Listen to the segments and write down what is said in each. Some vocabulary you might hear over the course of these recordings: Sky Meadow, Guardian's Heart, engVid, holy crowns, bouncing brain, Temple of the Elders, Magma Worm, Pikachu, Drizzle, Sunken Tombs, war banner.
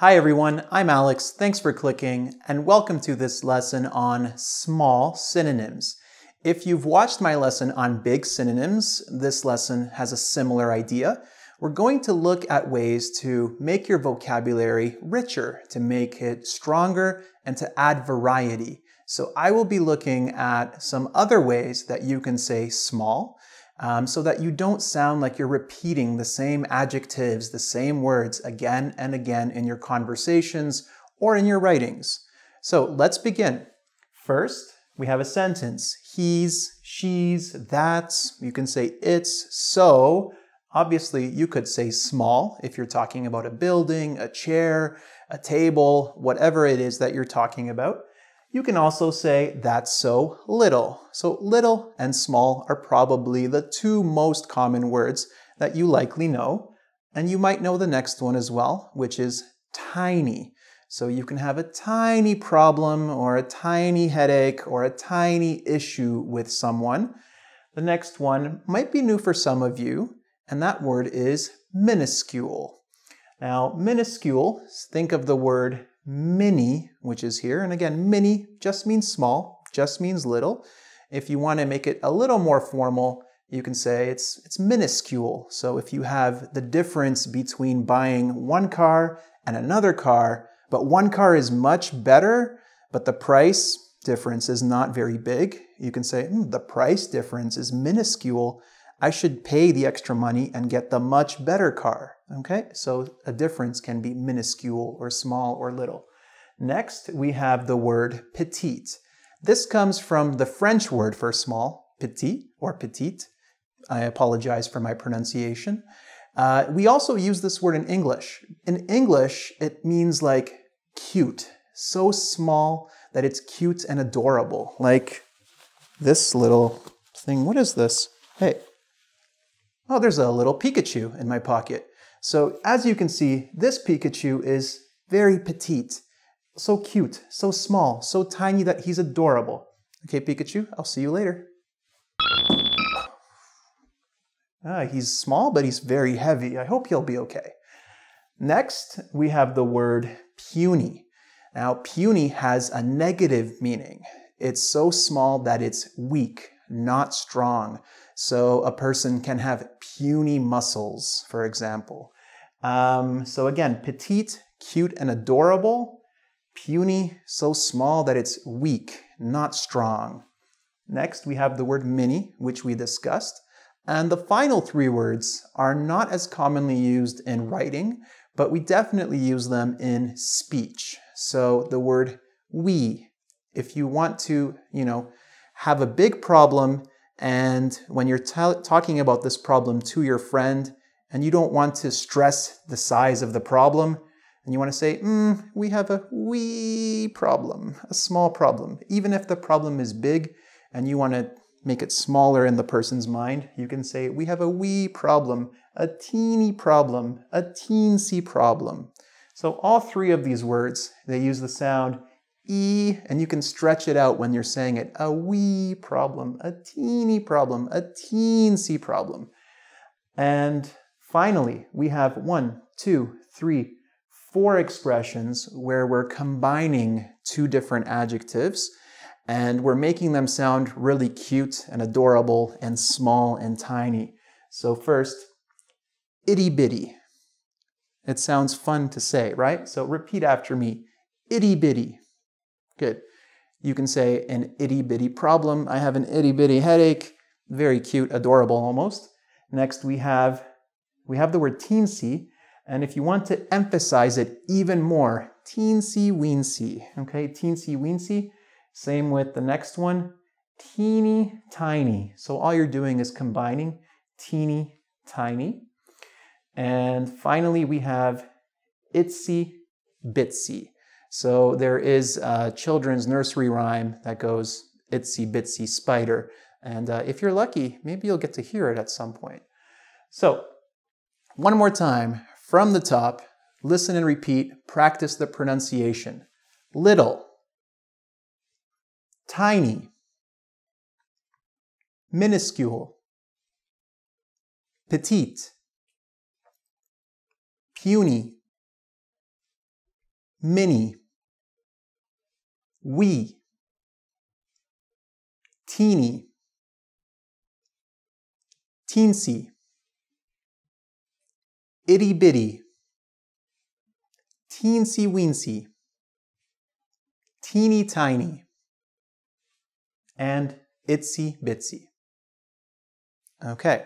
Hi everyone, I'm Alex, thanks for clicking, and welcome to this lesson on small synonyms. If you've watched my lesson on big synonyms, this lesson has a similar idea. We're going to look at ways to make your vocabulary richer, to make it stronger, and to add variety. So I will be looking at some other ways that you can say small, so that you don't sound like you're repeating the same adjectives, the same words again and again in your conversations or in your writings. So let's begin. First, we have a sentence. He's, she's, that's. You can say it's, so. Obviously, you could say small if you're talking about a building, a chair, a table, whatever it is that you're talking about. You can also say, that's so little. So little and small are probably the two most common words that you likely know. And you might know the next one as well, which is tiny. So you can have a tiny problem or a tiny headache or a tiny issue with someone. The next one might be new for some of you, and that word is minuscule. Now, minuscule, think of the word mini, which is here, and again, mini just means small, just means little. If you want to make it a little more formal, you can say it's minuscule. So if you have the difference between buying one car and another car, but one car is much better, but the price difference is not very big, you can say, the price difference is minuscule. I should pay the extra money and get the much better car, okay? So a difference can be minuscule or small or little. Next, we have the word petite. This comes from the French word for small, petit or petite. I apologize for my pronunciation. We also use this word in English. In English, it means like cute, so small that it's cute and adorable. Like this little thing, what is this? Hey. Oh, there's a little Pikachu in my pocket. So as you can see, this Pikachu is very petite, so cute, so small, so tiny that he's adorable. Okay, Pikachu, I'll see you later. He's small, but he's very heavy. I hope he'll be okay. Next, we have the word puny. Now, puny has a negative meaning. It's so small that it's weak, not strong. So a person can have puny muscles, for example. So again, petite, cute and adorable. Puny, so small that it's weak, not strong. Next, we have the word mini, which we discussed. And the final three words are not as commonly used in writing, but we definitely use them in speech. So the word we, if you want to, have a big problem, and when you're talking about this problem to your friend, and you don't want to stress the size of the problem, and you want to say, we have a wee problem, a small problem. Even if the problem is big, and you want to make it smaller in the person's mind, you can say, we have a wee problem, a teeny problem, a teensy problem. So all three of these words, they use the sound E, and you can stretch it out when you're saying it. A wee problem, a teeny problem, a teensy problem. And finally, we have 4 expressions where we're combining two different adjectives, and we're making them sound really cute and adorable and small and tiny. So first, itty bitty. It sounds fun to say, right? So repeat after me, itty bitty. Good. You can say an itty-bitty problem. I have an itty-bitty headache. Very cute, adorable almost. Next, we have the word teensy. And if you want to emphasize it even more, teensy-weensy. Okay, teensy-weensy. Same with the next one, teeny-tiny. So all you're doing is combining teeny-tiny. And finally, we have itsy-bitsy. So there is a children's nursery rhyme that goes, itsy bitsy spider. And if you're lucky, maybe you'll get to hear it at some point. So one more time, from the top, listen and repeat, practice the pronunciation. Little, tiny, minuscule, petite, puny, mini, wee, teeny, teensy, itty bitty, teensy weensy, teeny tiny, and itsy bitsy. Okay,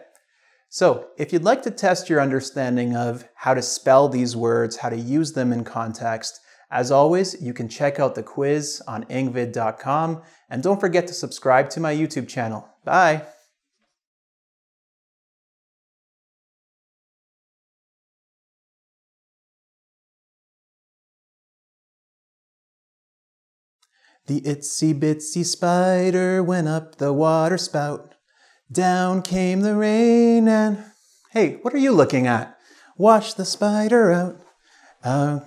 so if you'd like to test your understanding of how to spell these words, how to use them in context, as always, you can check out the quiz on engvid.com, and don't forget to subscribe to my YouTube channel. Bye! The itsy bitsy spider went up the water spout. Down came the rain and... Hey, what are you looking at? Wash the spider out.